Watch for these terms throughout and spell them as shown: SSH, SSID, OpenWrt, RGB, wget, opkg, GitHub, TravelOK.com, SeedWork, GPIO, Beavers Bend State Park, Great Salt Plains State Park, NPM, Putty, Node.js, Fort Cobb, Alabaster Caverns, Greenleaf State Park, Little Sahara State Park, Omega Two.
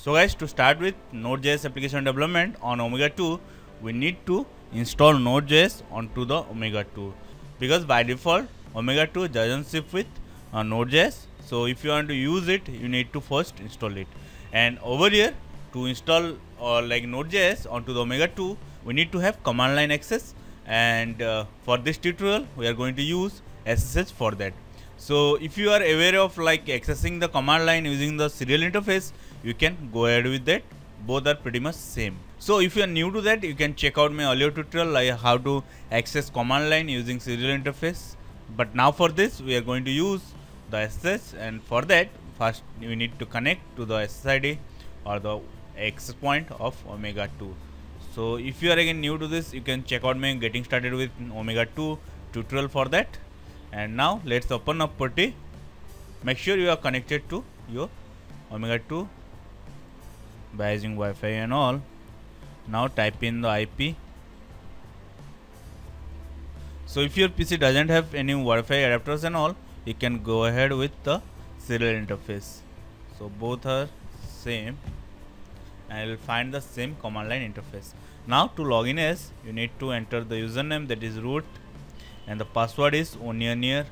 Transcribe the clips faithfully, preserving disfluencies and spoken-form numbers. So guys, to start with Node.js application development on Omega two, we need to install Node.js onto the Omega two, because by default Omega two doesn't ship with uh, Node.js. So if you want to use it, you need to first install it. And over here, to install or uh, like Node.js onto the Omega two, we need to have command line access, and uh, for this tutorial we are going to use S S H for that. So if you are aware of like accessing the command line using the serial interface, you can go ahead with that. Both are pretty much same. So if you are new to that, you can check out my earlier tutorial like how to access command line using serial interface. But now for this we are going to use the S S H, and for that first we need to connect to the S S I D or the access point of Omega two. So if you are again new to this, you can check out my getting started with Omega two tutorial for that. And now let's open up Putty. Make sure you are connected to your Omega two by using Wi-Fi and all. Now type in the I P. So if your P C doesn't have any Wi-Fi adapters and all, you can go ahead with the serial interface. So both are same. I will find the same command line interface. Now to login as, you need to enter the username, that is root, and the password is onionier,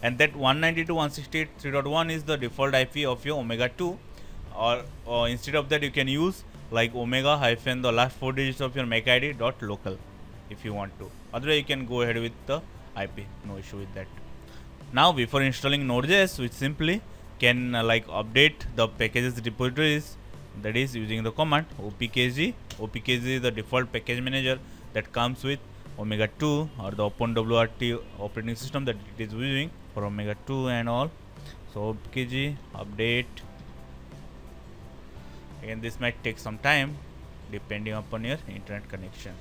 and that one ninety-two dot one sixty-eight dot three dot one is the default I P of your Omega two, or, or instead of that you can use like omega hyphen the last four digits of your mac id dot local if you want to. Otherwise you can go ahead with the I P, no issue with that. Now before installing Node.js, we simply can uh, like update the packages repositories, that is using the command opkg. Opkg is the default package manager that comes with Omega two, or the OpenWrt operating system that it is using for Omega two and all. So opkg update. Again, this might take some time depending upon your internet connection.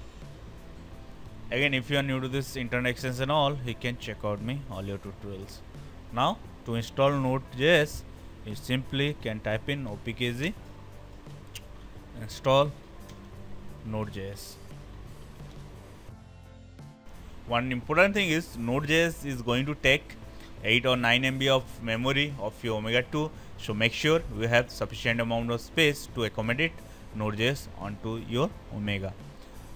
Again, if you are new to this internet access and all, you can check out me all your tutorials. Now to install Node.js, you simply can type in opkg install Node.js. One important thing is Node.js is going to take eight or nine M B of memory of your Omega two, so make sure we have sufficient amount of space to accommodate Node.js onto your Omega.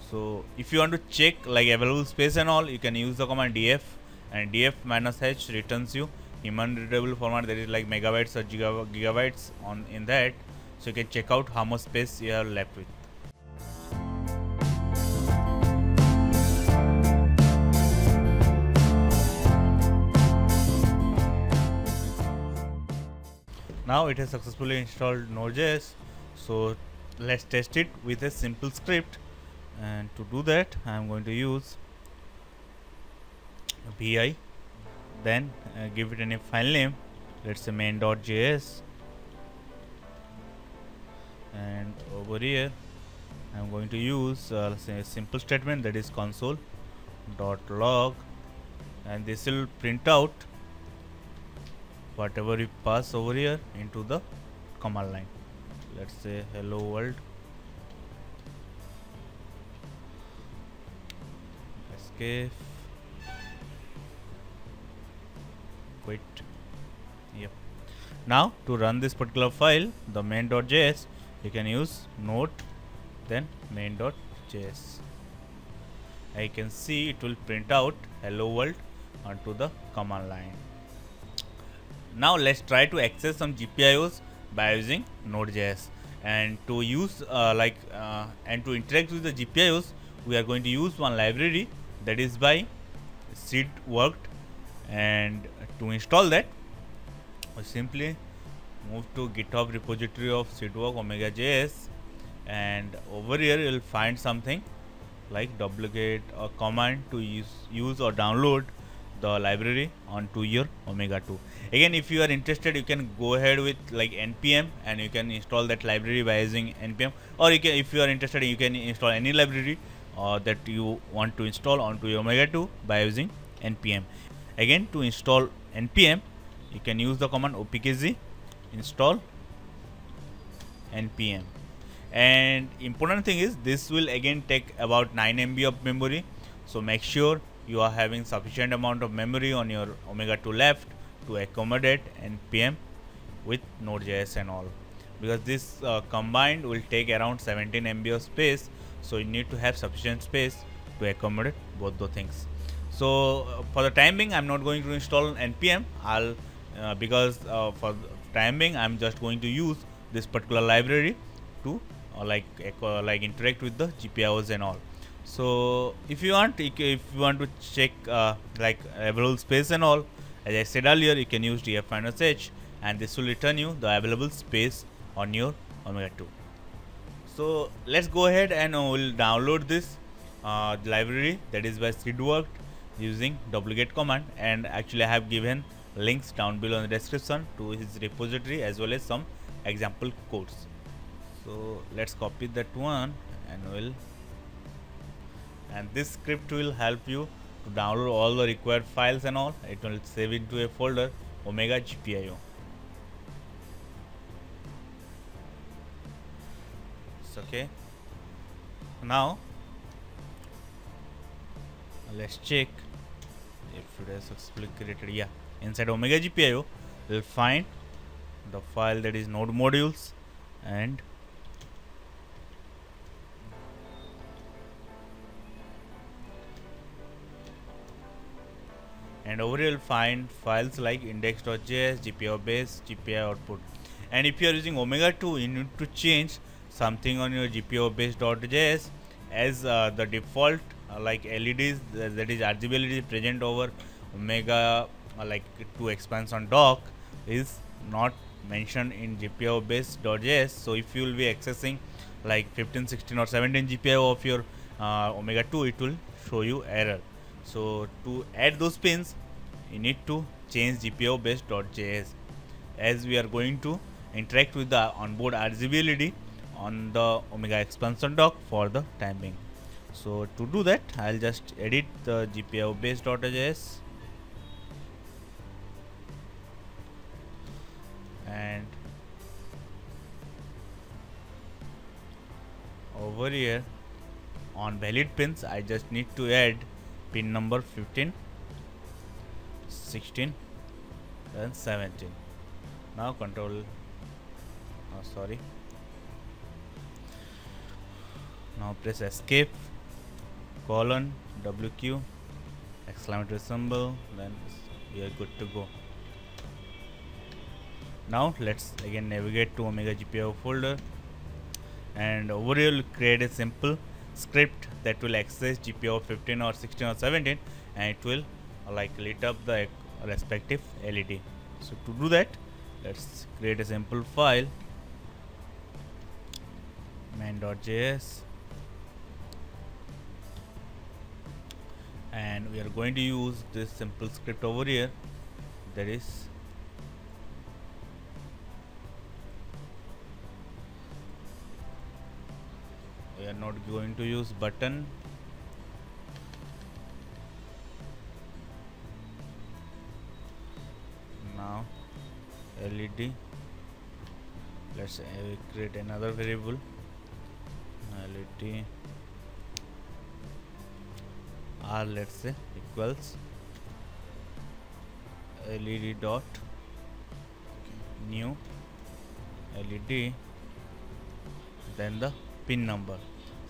So if you want to check like available space and all, you can use the command df, and df minus h returns you human readable format, that is like megabytes or giga gigabytes on in that. So you can check out how much space you are left with. Now it has successfully installed Node.js. So let's test it with a simple script, and to do that I am going to use vi, then uh, give it any file name, let's say main.js. And over here I am going to use uh, say a simple statement, that is console.log, and this will print out whatever we pass over here into the command line. Let's say hello world. Escape. Quit. Yep. Now to run this particular file, the main.js, you can use node then main.js. I can see it will print out hello world onto the command line. Now let's try to access some G P I Os by using Node.js, and to use uh, like uh, and to interact with the G P I Os, we are going to use one library, that is by SeedWork, and to install that we simply move to GitHub repository of SeedWork Omega.js, and over here you will find something like wget, a command to use, use or download the library onto your Omega two. Again, if you are interested, you can go ahead with like N P M, and you can install that library by using N P M, or you can, if you are interested, you can install any library uh, that you want to install onto your Omega two by using N P M. Again, to install N P M, you can use the command opkg install N P M. And important thing is this will again take about nine M B of memory, so make sure you are having sufficient amount of memory on your Omega two left to accommodate N P M with Node.js and all. because this uh, combined will take around seventeen M B of space, so you need to have sufficient space to accommodate both the things. So uh, for the time being, I'm not going to install an N P M. I'll uh, because uh, for the time being, I'm just going to use this particular library to uh, like uh, like interact with the G P I Os and all. So if you want, if you want to check uh, like available space and all, as I said earlier, you can use df-h, and this will return you the available space on your Omega two. So let's go ahead and we'll download this uh, library, that is by SeedWork, using wget command, and actually I have given links down below in the description to his repository as well as some example codes. So let's copy that one, and we'll and this script will help you to download all the required files and all. It will save it to a folder Omega G P I O. It's okay. Now let's check if it has successfully created. Yeah, inside Omega G P I O, we'll find the file that is node modules, and and over here you'll find files like index.js, G P I O base, G P I O output. And if you are using Omega two, you need to change something on your G P I O base.js, as uh, the default uh, like L E Ds, uh, that is R G B L E Ds present over Omega uh, like two expansion dock is not mentioned in G P I O base.js. So if you will be accessing like fifteen, sixteen or seventeen G P I O of your uh, Omega two, it will show you error. So to add those pins, you need to change G P I O base.js, as we are going to interact with the onboard R G B L E D on the Omega expansion dock for the time being. So to do that, I'll just edit the G P I O base.js, and over here on valid pins, I just need to add pin number fifteen, sixteen and seventeen. Now control, oh sorry, now press escape, colon, W Q, exclamatory symbol, then we are good to go. Now let's again navigate to Omega G P I O folder, and over here we'll create a simple script that will access G P I O fifteen or sixteen or seventeen, and it will like light up the respective L E D. So to do that, let's create a simple file, main.js, and we are going to use this simple script over here, that is we are not going to use button, now L E D. Let's create another variable, L E D R, let's say, equals L E D dot new L E D, then the pin number.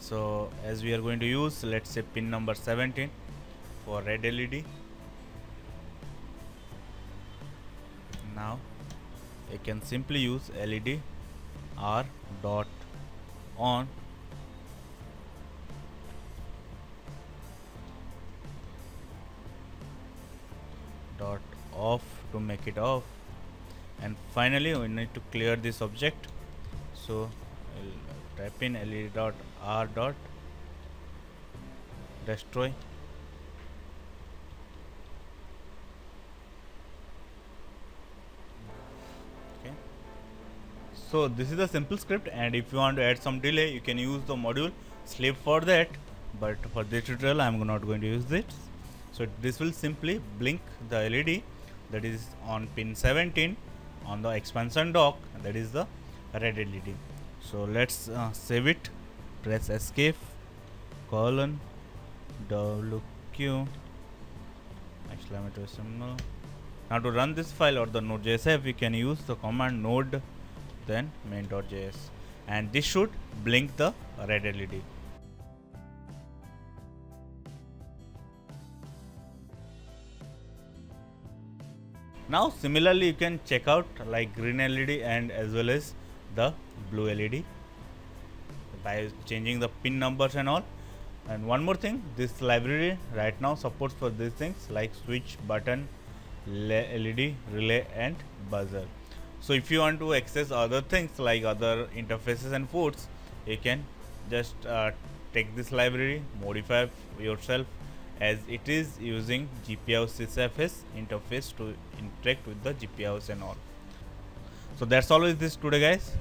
So as we are going to use, let's say pin number seventeen for red L E D. Now I can simply use L E D R dot on, dot off to make it off, and finally we need to clear this object. So type in L E D dot R dot destroy, okay. So this is a simple script, and if you want to add some delay, you can use the module sleep for that, but for this tutorial I'm not going to use this. So this will simply blink the L E D that is on pin seventeen on the expansion dock, that is the red L E D. So let's uh, save it, press escape, colon, W Q, exclamatory symbol. Now to run this file or the node.js app, we can use the command node then main.js, and this should blink the red L E D. Now similarly you can check out like green L E D and as well as the blue L E D by changing the pin numbers and all. And one more thing, this library right now supports for these things like switch, button, L E D, relay and buzzer. So if you want to access other things like other interfaces and ports, you can just uh, take this library, modify yourself, as it is using G P I O sysfs interface to interact with the G P I Os and all. So that's all with this today guys.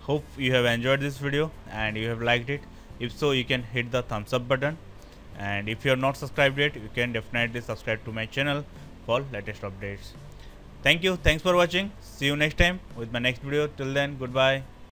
Hope you have enjoyed this video and you have liked it. If so, you can hit the thumbs up button, and if you are not subscribed yet, you can definitely subscribe to my channel for latest updates. Thank you. Thanks for watching. See you next time with my next video. Till then, goodbye.